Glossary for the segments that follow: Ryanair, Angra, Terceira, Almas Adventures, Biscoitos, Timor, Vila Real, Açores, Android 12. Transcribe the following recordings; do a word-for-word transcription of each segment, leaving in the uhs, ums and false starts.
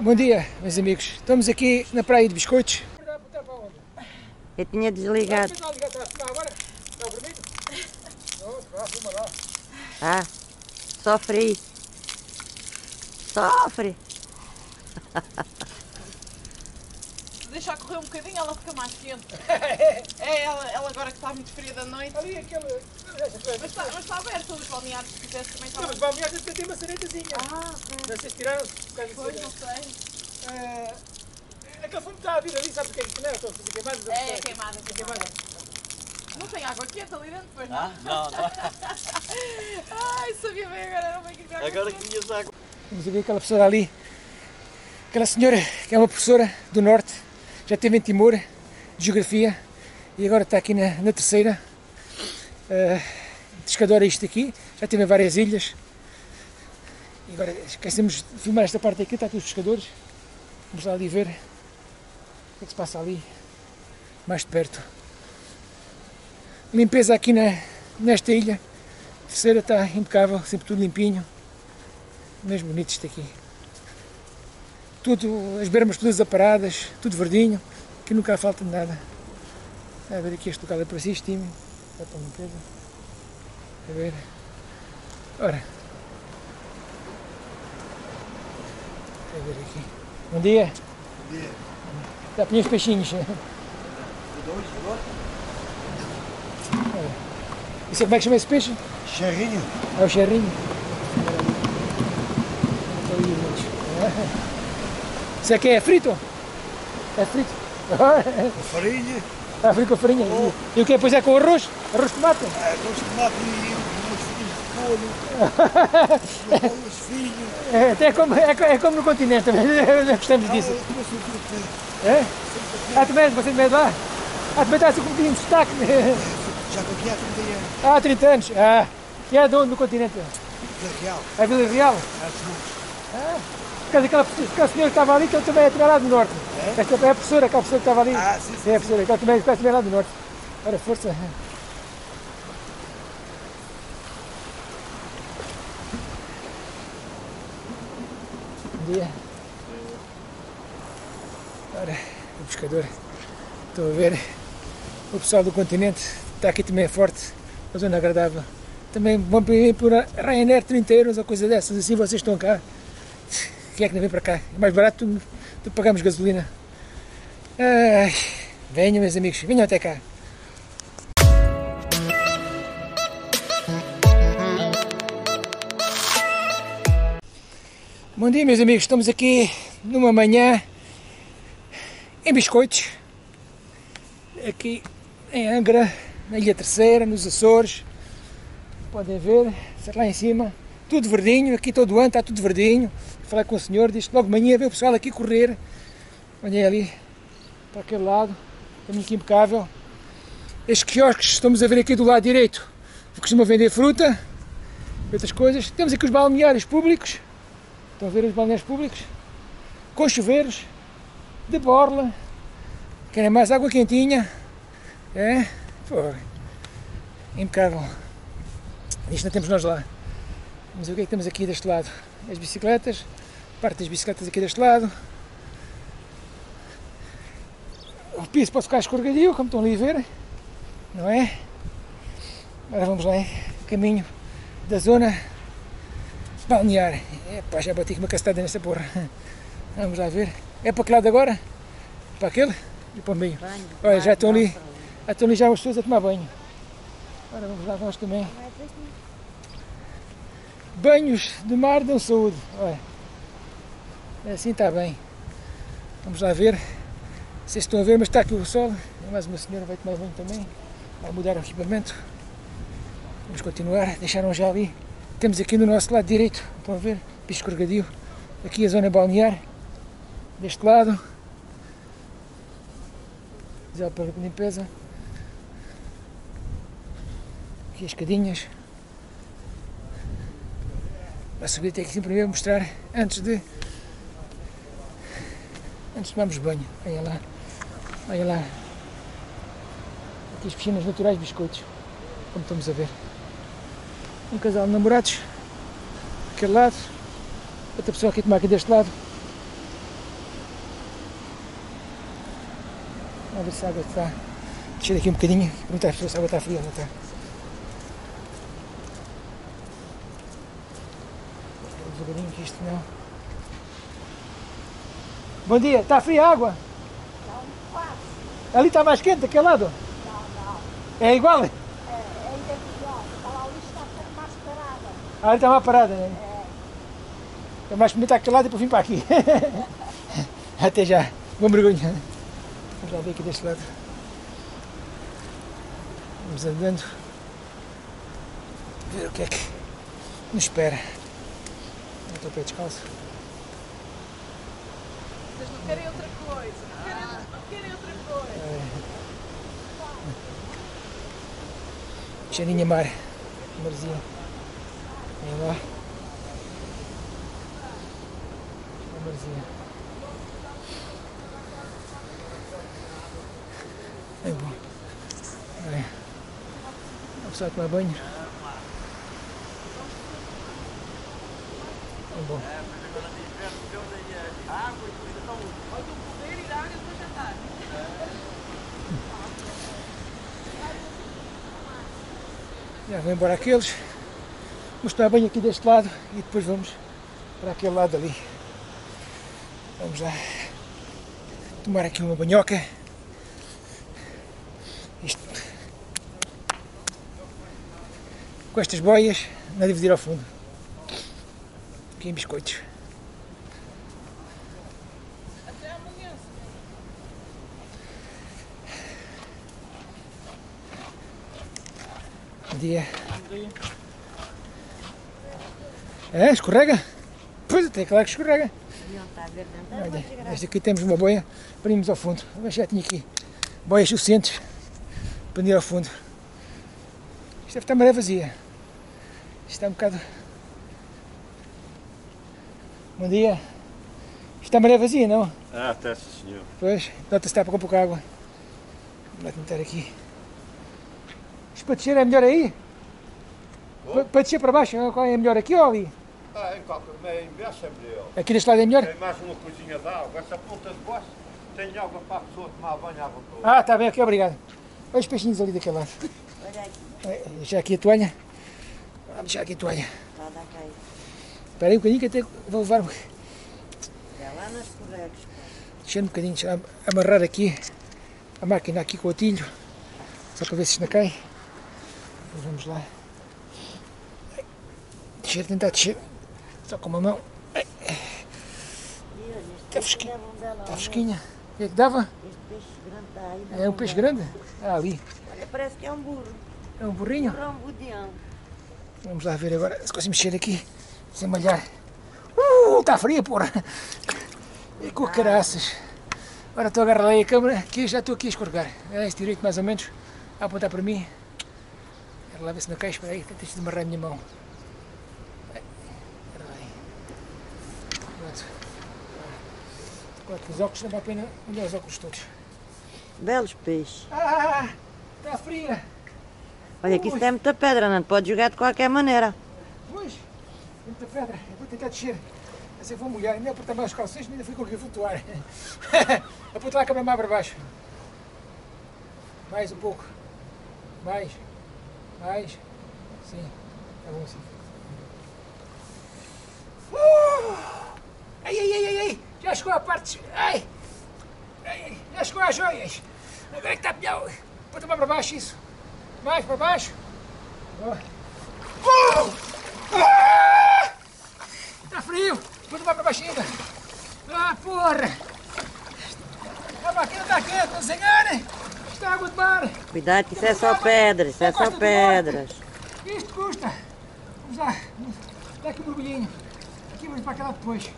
Bom dia, meus amigos. Estamos aqui na praia de Biscoitos. Eu tinha desligado. Ah, sofre aí. Sofre. Se deixar correr um bocadinho, ela fica mais quente. É, ela, ela agora que está muito fria da noite. Ali, aquele... Mas está, mas está aberto os balneários, se quiseres também está. Não, os balneários até têm uma saretazinha. Ah, é. Vocês tiraram-se por causa disso? Pois, não sei. É... Aquele fumo que está a vir ali, sabe o que é isso, não é? Estão a fazer queimadas? É, é queimada, é queimada. Não tem água quente ali dentro, pois não? Ah, não, não. Ai, sabia bem agora, não bem que água. Agora que tinhas água. Vamos ver aquela pessoa ali. Aquela senhora que é uma professora do Norte, já esteve em Timor, de Geografia, e agora está aqui na, na Terceira. Uh, Adora isto aqui, já esteve em várias ilhas. E agora esquecemos de filmar esta parte aqui, está aqui os pescadores. Vamos lá ali ver o que é que se passa ali, mais de perto. Limpeza aqui na, nesta ilha, a Terceira está impecável, sempre tudo limpinho. Mesmo bonito isto aqui. Tudo, as bermas todas aparadas, tudo verdinho, que nunca falta de nada. A ver aqui este local é para si, estímulo, está para a limpeza. A ver. Ora. A ver aqui. Bom dia. Bom dia. Já apanhei os peixinhos. Dois, agora. Isso é como é que chama esse peixe? Charrinho. É o charrinho. Isso aqui é frito? É frito? Com farinha. Ah, frito com farinha. Oh. E o que depois é com arroz? Arroz de tomate? É, arroz de tomate e uns filhos de couro. Os filhos. É, até como, é, é como no continente também. Nós gostamos disso. Ah, é? Ah, também, você também é de lá? Ah, também está assim com um bocadinho de sotaque. Já aqui há trinta anos. Ah, trinta anos. Ah, e é de onde no continente? Vila Real. É Vila Real? Ah, Aquela, aquela senhora que estava ali, que ele também é lá do Norte. É? Esta é a professora, aquela professora que estava ali. Ah, sim, sim, é a professora, aquela também, também é lá do Norte. Ora, força. Bom dia. Ora, o pescador. Estou a ver. O pessoal do continente está aqui também forte. Uma zona agradável. Também vão pedir por Ryanair trinta euros ou coisa dessas. Assim vocês estão cá. Quem é que não vem para cá? É mais barato do que pagamos gasolina. Ai, venham, meus amigos, venham até cá. Bom dia, meus amigos. Estamos aqui numa manhã em Biscoitos, aqui em Angra, na Ilha Terceira, nos Açores. Podem ver, está lá em cima. Tudo verdinho, aqui todo ano está tudo verdinho. Falei com o senhor, disse que logo de manhã veio o pessoal aqui correr. Olhem ali, para aquele lado, caminho aqui impecável. Estes quiosques estamos a ver aqui do lado direito, costumam vender fruta, outras coisas. Temos aqui os balneários públicos, estão a ver os balneários públicos, com chuveiros, de borla, querem mais água quentinha, é, pô, impecável. Isto não temos nós lá. Vamos ver o que é que temos aqui deste lado. As bicicletas, parte das bicicletas aqui deste lado. O piso pode ficar escorregadio, como estão ali a ver, não é? Agora vamos lá, hein? Caminho da zona balnear. Epá, já bati com uma cacetada nesta porra. Vamos lá ver. É para que lado agora? Para aquele? E para o meio. Olha, já estão ali, já estão ali já as pessoas a tomar banho. Agora vamos lá nós também. Banhos de mar dão saúde. Olha, assim está bem. Vamos lá ver. Vocês estão a ver, mas está aqui o sol. Mais uma senhora vai tomar banho também. Vai mudar o equipamento. Vamos continuar. Deixaram já ali. Temos aqui no nosso lado direito. Estão a ver? Piso escorregadio. Aqui a zona balnear. Deste lado. Já para limpeza. Aqui as escadinhas. A subir tem que sempre primeiro mostrar antes de antes de tomarmos banho. Olha lá, olha lá, aqui as piscinas naturais Biscoitos, como estamos a ver. Um casal de namorados, daquele lado, outra pessoa aqui a tomar aqui deste lado, Vamos ver se a água está... Tira aqui um bocadinho, muita pessoa, se a água está fria, não está? Devagarinho que isto não... Bom dia, está fria a água? Não, quase. Ali está mais quente, daquele lado? Não, não. É igual? É, é ainda pior, está lá, ali está mais parada. Ah, ali está mais parada, né? É. É mais bonito aquele lado e depois vim para aqui. Até já, bom mergulho. Vamos lá ver aqui deste lado. Vamos andando. Ver o que é que nos espera. Não estou pé descalço. Vocês não querem outra coisa, não querem, não querem outra coisa. É. Cheirinha mar, marzinha. Vem lá. A marzinha. É bom. É. A pessoa tomar banho. É bom. Já vou embora aqueles, vamos tomar banho aqui deste lado e depois vamos para aquele lado ali. Vamos lá tomar aqui uma banhoca. Isto. Com estas boias, não é dividir ao fundo. Aqui em Biscoitos. Até amanhã. Bom dia. Bom dia. É, escorrega? Pois até, claro que escorrega. Não está a ver, não está a ver. Esta aqui temos uma boia para irmos ao fundo. Mas já tinha aqui boias suficientes para ir ao fundo. Isto deve estar maré vazia. Isto está um bocado... Bom dia. Isto está maré vazia, não? Ah, está, senhor. Pois, nota-se está com pouca água. Vamos lá tentar aqui. Isto para descer é melhor aí? Para, para descer para baixo, é melhor aqui ou ali? Ah, em qualquer meio, inverso é melhor. Aqui deste lado é melhor? Tem mais uma coisinha de água. Essa ponta de baixo tem água para a pessoa tomar banho, água para outra. Ah, está bem, ok, obrigado. Olha os peixinhos ali daquele lado. Olha aqui. Deixa aqui a toalha. Vamos deixar aqui a toalha. Está a dar cá aí. Espera aí um bocadinho que até vou levar-me. É lá nas corregas. Deixando um bocadinho, deixa amarrar aqui a máquina aqui com o atilho. Só para ver se isto não cai. Mas vamos lá. Descer, tentar descer. Só com uma mão. Está fresquinha. Está fresquinha. O que é que dava? Este peixe grande está aí. É um peixe grande? Ah, ali. Olha, parece que é um burro. É um burrinho? É um budião. Vamos lá ver agora se consigo mexer aqui, sem malhar. Uh, está fria, porra! E com caraças. Agora estou a agarrar aí a câmera, que já estou aqui a escorregar. É este direito, mais ou menos, a apontar para mim. Quero lá ver se não cai, espera aí, tenta de amarrar a minha mão. Os óculos não vale a pena olhar os óculos todos. Belos peixes. Ah, está fria. Olha, que isso tem muita pedra, não pode jogar de qualquer maneira. Pois, tem muita pedra. Eu vou tentar descer. Assim vou molhar. Nem apertar mais os calções, nem fui conseguir flutuar. Apontar a câmera mais para baixo. Mais um pouco. Mais. Mais. Sim. Está bom assim. Uh! Ai, ai, ai, ai, ai. Já chegou a parte... Ai! Ai! Já chegou às joias! Agora é que está a pilhar... Vou tomar para baixo isso! Mais para baixo! Oh. Oh. Ah. Está frio! Vou tomar para baixo ainda! Ah, porra! A máquina está quente, não se enganem! Isto é água de mar! Cuidado que isso é só pedras, isso é só pedras! Isto custa! Vamos lá! Dá aqui um mergulhinho! Aqui vamos para aquela depois!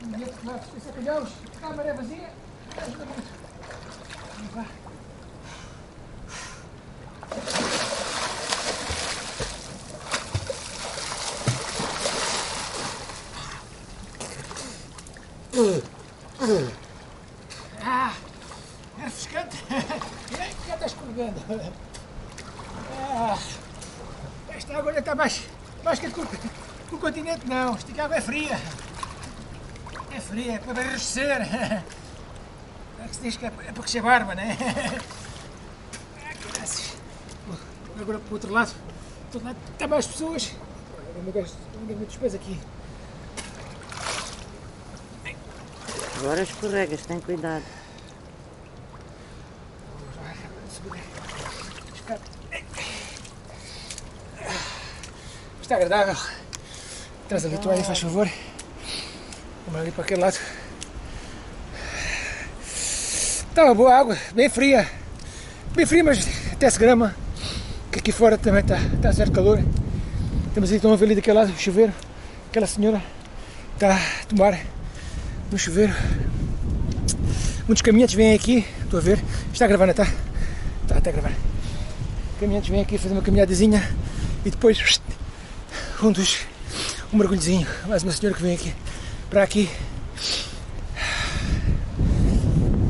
E este lado dos sacalhões, a maré vazia, ajuda muito. Vamos lá. Ah, é refrescante. Já está escorregando. Ah, esta água não está mais, mais quente que o continente, não. Esta água é fria. É fria, é para enriquecer. É que se diz que é para crescer barba, não é? Agora para o outro lado, do outro lado está mais pessoas. Eu não gasto muitos pés aqui. Agora escorregas, tem cuidado. Está agradável. Traz a toalha, faz favor. Vamos ali para aquele lado. Está uma boa água, bem fria. Bem fria, mas até se grama. Que aqui fora também está, está certo calor. Temos então a ver ali daquele lado o chuveiro. Aquela senhora está a tomar no chuveiro. Muitos caminhantes vêm aqui. Estou a ver. Está a gravar, não está? Está, está a gravar. Caminhantes vêm aqui fazer uma caminhadazinha e depois um dos. um mergulhozinho. Mais uma senhora que vem aqui. Para aqui.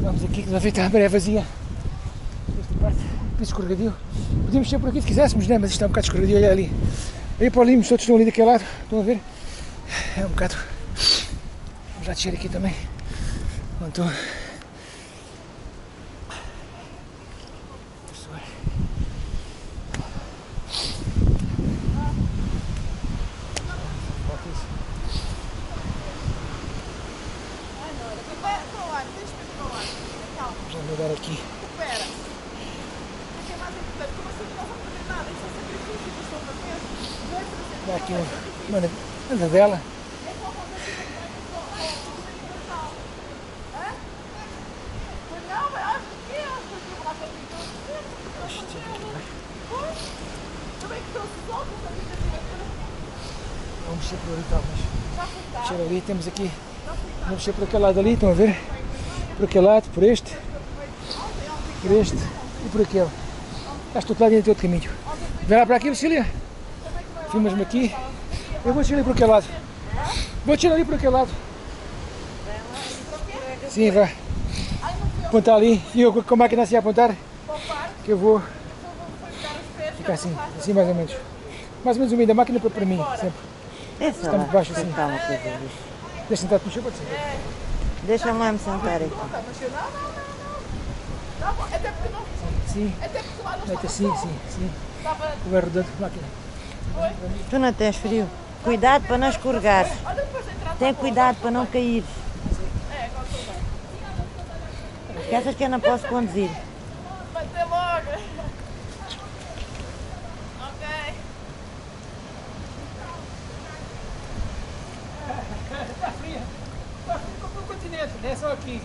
Vamos aqui, que vai ficar a maré vazia. Esta parte, um piso escorregadio. Podíamos ser por aqui se quiséssemos, né? Mas isto está um bocado escorregadio, olha ali. Aí para ali, os outros estão ali daquele lado, estão a ver? É um bocado. Vamos lá descer aqui também. Onde estou? Dela. Vamos mexer por ali, talvez. Mexer ali, temos aqui. Vamos mexer por aquele lado ali, estão a ver? Por aquele lado, por este, por este e por aquele. Acho que do outro lado ainda tem outro caminho. Vem lá para aqui, Lucília. Filmas-me aqui. Eu vou tirar ali por aquele lado. Vou tirar ali por aquele lado. Sim, vai. Apontar ali. E eu com a máquina assim a apontar. Que eu vou. Ficar assim, assim mais ou menos. Mais ou menos o meio da máquina para mim, sempre. Estamos debaixo assim. Deixa sentar-te no chão, pode ser. Deixa a mãe me sentar aqui. Sim. Sim, sim, sim. Vai rodando a máquina. Tu não tens frio. Cuidado para não escorregar. Tem cuidado para não cair. Porque achas que eu não posso conduzir? Vai ter logo. Ok. Está fria. Está frio como o continente, não é só aqui.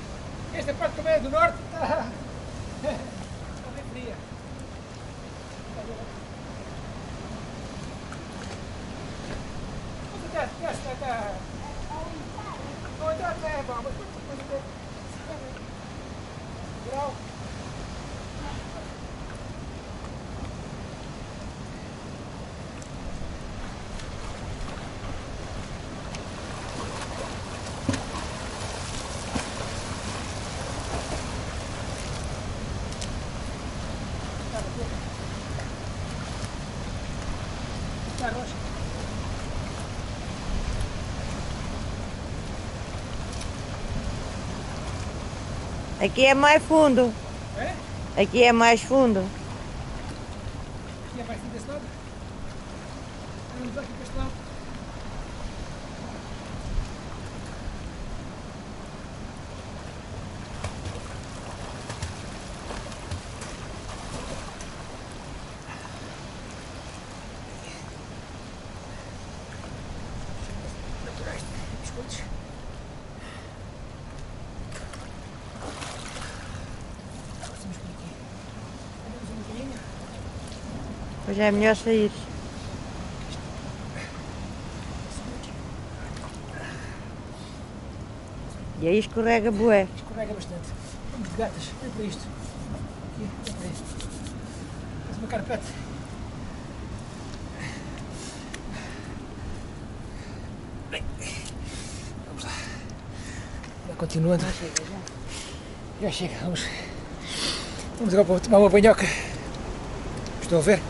Esta parte também é do norte. Está, está bem fria. Aqui é mais fundo. É? Aqui é mais fundo. Aqui é mais fundo deste lado? Vamos aqui para este lado. Já é melhor sair. E aí escorrega bué. Escorrega bastante. Vamos de gatas, vem para isto. Aqui, vem para isto. Faz uma carpete. Bem. Vamos lá. Vai continuando. Já chega, já. Já chega, vamos. Vamos agora para tomar uma banhoca. Estão a ver?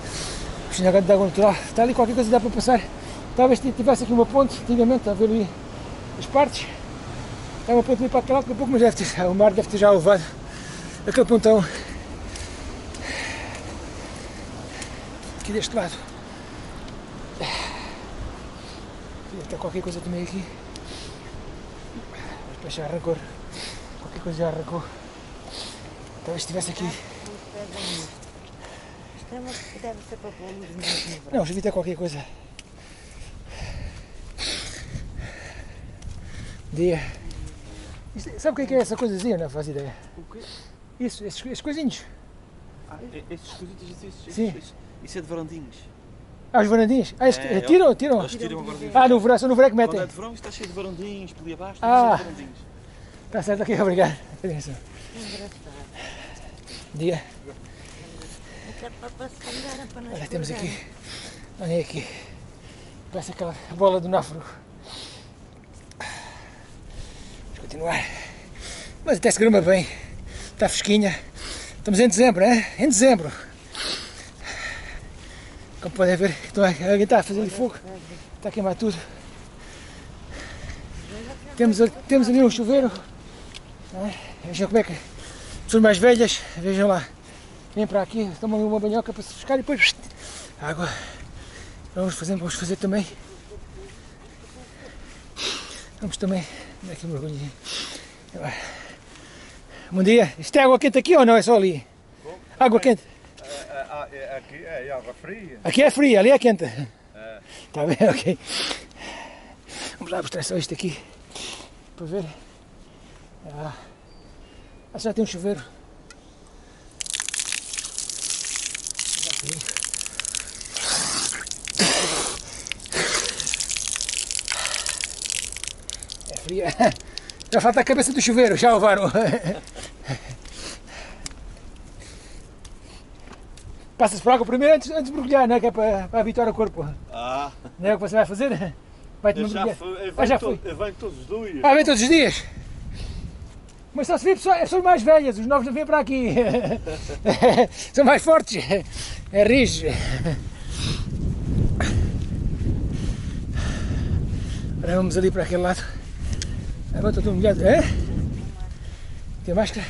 De água natural. Está ali qualquer coisa que dá para passar. Talvez tivesse aqui uma ponte antigamente a ver ali as partes. Estava a ponto de ir para aquele lado, daqui a pouco, mas deve ter, o mar deve ter já levado aquele pontão aqui deste lado. Até qualquer coisa também aqui, mas depois já arrancou, qualquer coisa já arrancou. Talvez estivesse aqui. Deve ser para pôr luz mesmo. Não, já vi até qualquer coisa. Dia. Isto, sabe o que é essa coisazinha? Não faz ideia. O quê? Isso, esses, esses coisinhos. Ah, esses coisinhos, esses, sim. Esses, isso é de varandinhos. Ah, os varandinhos? Ah, eles é, tiram, tiram? Eles tiram agora. Ah, no verão, só no verão que metem. Quando é de verão, isto está cheio de varandinhos, peli abaixo, ah, cheio de varandinhos. Está certo, ok, obrigado. Atenção. Dia. Olha, temos aqui, olha aqui, parece aquela bola do náufrago. Vamos continuar, mas até se gruma bem, está fresquinha, estamos em dezembro, não é? Em dezembro. Como podem ver, alguém está a fazer fogo, está a queimar tudo. Temos, temos ali um chuveiro, não é? Vejam como é que, pessoas mais velhas, vejam lá. Vem para aqui, tomam uma banhoca para se refrescar e depois água. Vamos fazer, vamos fazer também. Vamos também dar aqui um mergulhinho. Bom dia. Isto é água quente aqui ou não? É só ali? Bom, água quente? É, é, aqui é água fria. Aqui é fria, ali é quente. É. Está bem, ok. Vamos lá mostrar só isto aqui. Para ver. Ah, já tem um chuveiro. É fria. Já falta a cabeça do chuveiro, já levaram. Passa-se por água primeiro antes, antes de mergulhar, não é? Que é para, para habituar o corpo. Ah. Não é o que você vai fazer? Vai-te mergulhar. Ah, já fui. Eu venho todos os dias. Ah, vem todos os dias? Mas só se vê pessoas, pessoas mais velhas, os novos não vêm para aqui. São mais fortes. É rijo. Agora vamos ali para aquele lado. Agora estou todo molhado. É? Tem máscara?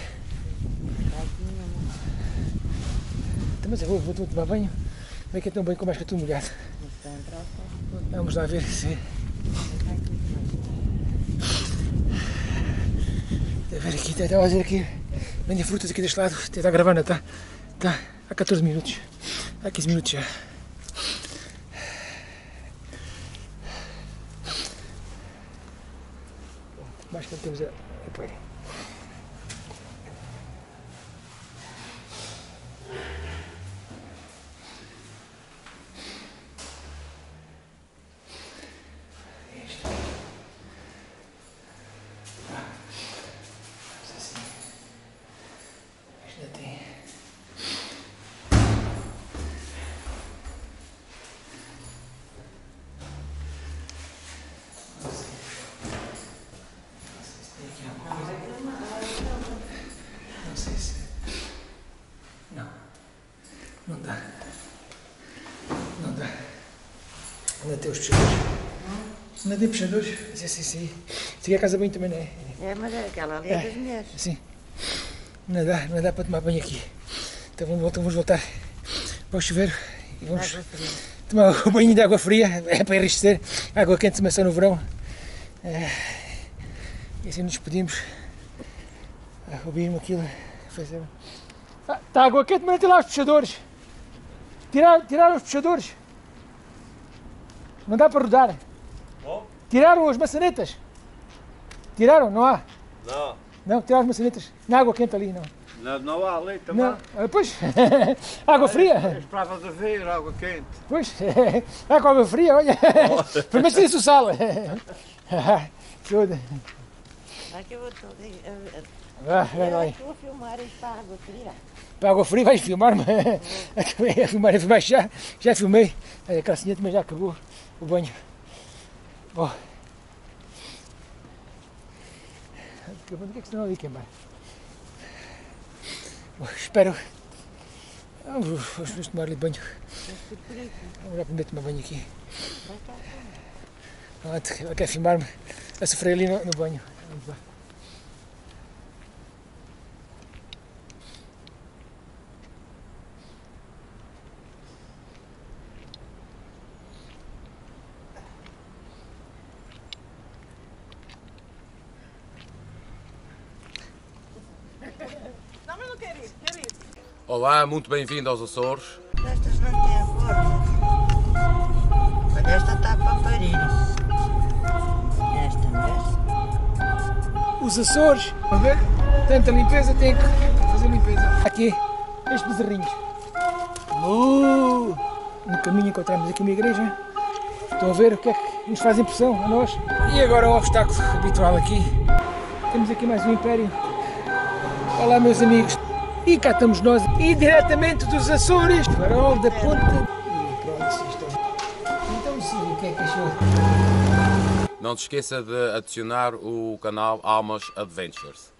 Mas eu vou, vou tomar banho. Vem que é tão bem com a máscara, tudo molhado. Vamos lá ver se... Ver aqui, estava a fazer aqui, vende frutas aqui deste lado, está gravando, está, está há catorze minutos, há quinze minutos já. Mais que temos a apoio. Não tem puxadores? Sim, sim, sim. Isso aqui é casa bem também, não é? É, mas é aquela ali é das mulheres. Sim. Não dá, não dá para tomar banho aqui. Então vamos, então vamos voltar para o chuveiro e vamos tomar um banho de água fria, é para enriquecer. Água quente também só no verão. É. E assim nos pedimos. Roubir-me aquilo. Ah, está água quente, mas não tem lá os puxadores. Tiraram, tiraram os puxadores. Não dá para rodar. Tiraram as maçanetas? Tiraram? Não há? Não. Não, tiraram as maçanetas. Na água quente ali, não. Não, não há ali também. Não. Pois, água fria. Esperava de ver água quente. Pois, água fria, olha. Oh. Primeiro tira-se o sal. Tudo. Vai que eu vou filmar isto para a água fria. Para a água fria vais filmar-me? Acabei a filmar, a filmar já. Já filmei. A calcinha também já acabou o banho. Bom, o que é que estão ali queimar? Bom, espero. Vamos, vamos tomar ali banho. Vamos lá primeiro tomar banho aqui. Ela quer filmar-me a sofrer ali no, no banho. Vamos lá. não quero ir, quero ir. Olá, muito bem-vindo aos Açores. Estas não têm acordo. Mas esta está para parir. Esta, não é? Os Açores, a ver? Tanta limpeza, tem que fazer limpeza. Aqui, estes bezerrinhos. Uh, no caminho encontramos aqui uma igreja. Estão a ver o que é que nos faz impressão a nós. E agora um obstáculo habitual aqui. Temos aqui mais um império. Olá, meus amigos. E cá estamos nós, e diretamente dos Açores. Farol da ponta. E pronto, isto. Então sim, o que é que achou? Não se esqueça de adicionar o canal Almas Adventures.